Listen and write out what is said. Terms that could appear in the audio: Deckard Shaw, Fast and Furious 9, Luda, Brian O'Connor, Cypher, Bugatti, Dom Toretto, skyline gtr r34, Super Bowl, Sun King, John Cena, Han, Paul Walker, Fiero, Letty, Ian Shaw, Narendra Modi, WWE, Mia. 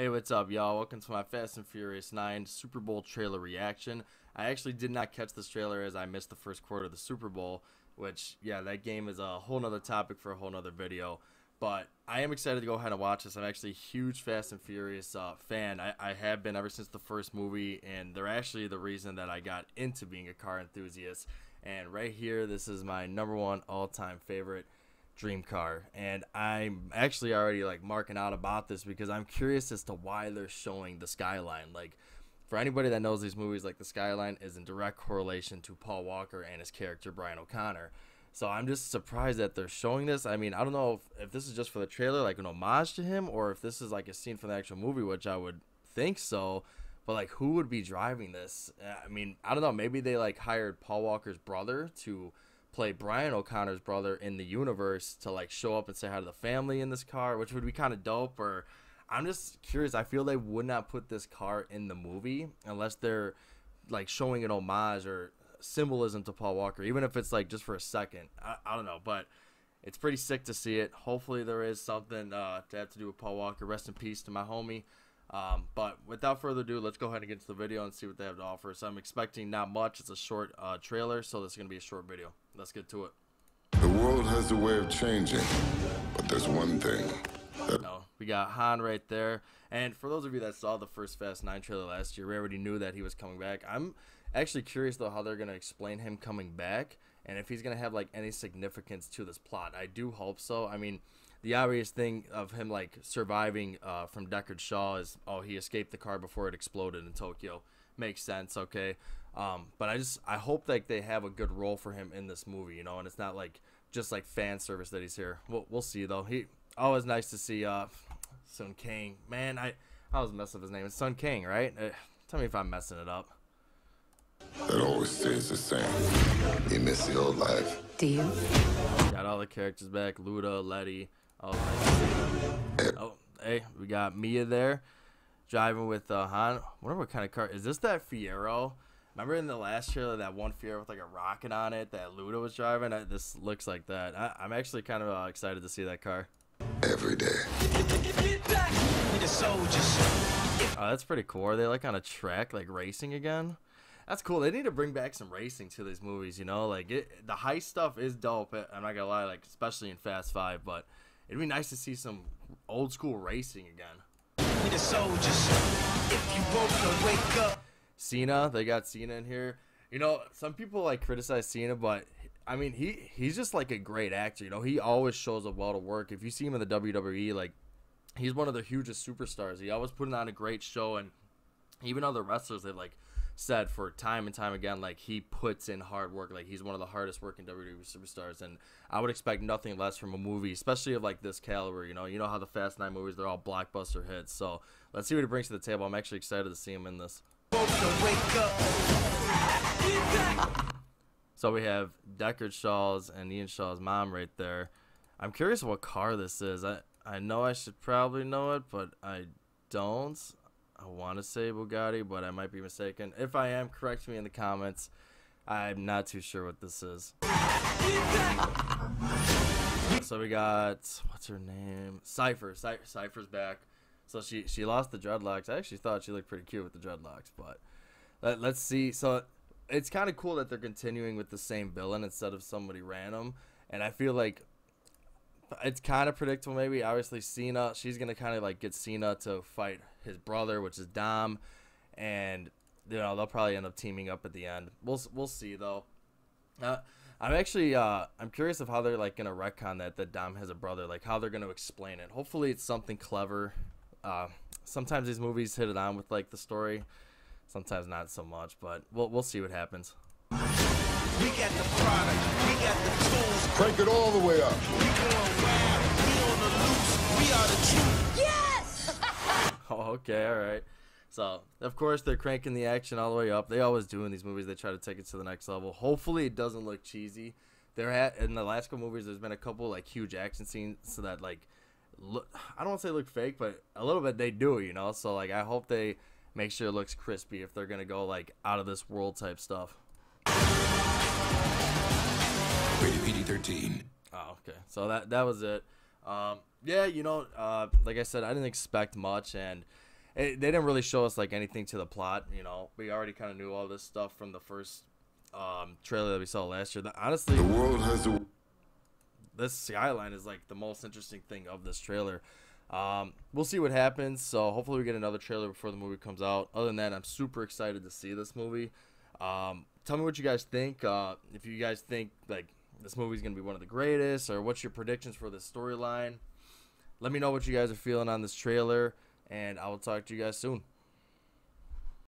Hey, what's up, y'all? Welcome to my Fast and Furious 9 Super Bowl trailer reaction. I actually did not catch this trailer as I missed the first quarter of the Super Bowl, which, yeah, that game is a whole nother topic for a whole nother video. But I am excited to go ahead and watch this. I'm actually a huge Fast and Furious fan. I have been ever since the first movie, and they're actually the reason that I got into being a car enthusiast. And right here, this is my #1 all-time favorite dream car, and I'm actually already like marking out about this because I'm curious as to why they're showing the skyline. Like, for anybody that knows these movies, like, the skyline is in direct correlation to Paul Walker and his character Brian O'Connor, so I'm just surprised that they're showing this. I mean, I don't know if this is just for the trailer, like an homage to him, or if this is like a scene from the actual movie, which I would think so. But, like, who would be driving this? I mean, I don't know, maybe they like hired Paul Walker's brother to play Brian O'Connor's brother in the universe to, like, show up and say hi to the family in this car, which would be kind of dope. Or I'm just curious. I feel they would not put this car in the movie unless they're, like, showing an homage or symbolism to Paul Walker, even if it's, like, just for a second. I don't know, but it's pretty sick to see it. Hopefully there is something to have to do with Paul Walker. Rest in peace to my homie. But without further ado, let's go ahead and get to the video and see what they have to offer. So I'm expecting not much. It's a short trailer, so this is going to be a short video. Let's get to it. The world has a way of changing, but there's one thing. No, we got Han right there. And for those of you that saw the first Fast 9 trailer last year, we already knew that he was coming back. I'm actually curious, though, how they're going to explain him coming back and if he's going to have, like, any significance to this plot. I do hope so. I mean, the obvious thing of him, like, surviving from Deckard Shaw is, oh, he escaped the car before it exploded in Tokyo. Makes sense, okay. But I hope, like, they have a good role for him in this movie, you know, and it's not, like, just, like, fan service that he's here. We'll see, though. Always nice to see Sun King. Man, I was messing up his name. It's Sun King, right? Tell me if I'm messing it up. That always stays the same. You miss the old life. Do you? Got all the characters back. Luda, Letty. Oh, hey, we got Mia there driving with Han. I wonder what kind of car is this. That Fiero, remember in the last trailer, that one Fiero with like a rocket on it that Luda was driving? This looks like that. I'm actually kind of excited to see that car. Every day. Get back. We're the soldiers. Oh, that's pretty cool. Are they like on a track, like racing again? That's cool. They need to bring back some racing to these movies, you know? Like, the heist stuff is dope. I'm not gonna lie, like, especially in Fast 5, but it'd be nice to see some old school racing again. We the soldiers. If you woke up, wake up. Cena, they got Cena in here. You know, some people like criticize Cena, but I mean, he's just like a great actor. You know, he always shows up well to work. If you see him in the WWE, like, he's one of the hugest superstars. He always putting on a great show, and even other wrestlers, they've like said for time and time again, like, he puts in hard work. Like, he's one of the hardest working WWE superstars, and I would expect nothing less from a movie, especially of like this caliber. You know how the Fast 9 movies, they're all blockbuster hits. So let's see what he brings to the table. I'm actually excited to see him in this. So we have Deckard Shaw's and Ian Shaw's mom right there. I'm curious what car this is. I know I should probably know it, but I don't. I want to say Bugatti, but I might be mistaken. If I am, correct me in the comments. I'm not too sure what this is. So we got, what's her name? Cypher. Cypher's back. So she lost the dreadlocks. I actually thought she looked pretty cute with the dreadlocks, but let's see. So it's kind of cool that they're continuing with the same villain instead of somebody random. And I feel like it's kind of predictable. Maybe obviously Cena, she's gonna kind of like get Cena to fight his brother, which is Dom, and you know they'll probably end up teaming up at the end. We'll see though. I'm curious of how they're like gonna retcon that Dom has a brother, like how they're gonna explain it. Hopefully it's something clever. Sometimes these movies hit it on with like the story, sometimes not so much, but we'll see what happens. We got the product, we got the tools. Crank it all the way up. We going wild, we on the loose, we are the truth. Yes! Oh, okay, alright. So, of course, they're cranking the action all the way up. They always do in these movies. They try to take it to the next level. Hopefully, it doesn't look cheesy. In the last couple movies, there's been a couple, like, huge action scenes so that, like, I don't want to say look fake, but a little bit they do, you know? So, like, I hope they make sure it looks crispy if they're going to go, like, out of this world type stuff. Rated PG-13. Oh, okay. So that was it. Yeah, you know, like I said, I didn't expect much, and They didn't really show us like anything to the plot, you know. We already kind of knew all this stuff from the first trailer that we saw last year. Honestly, the world has a... this skyline is like the most interesting thing of this trailer. We'll see what happens. So hopefully we get another trailer before the movie comes out. Other than that, I'm super excited to see this movie. Tell me what you guys think. If you guys think like this movie is gonna be one of the greatest, or what's your predictions for this storyline? Let me know what you guys are feeling on this trailer, and I will talk to you guys soon.